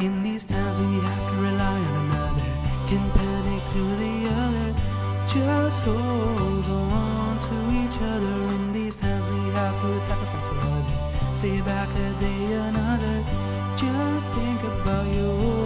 In these times when you have to rely on another, can panic through the other, just hold on to each other. In these times when you have to sacrifice for others, stay back a day another, just think about your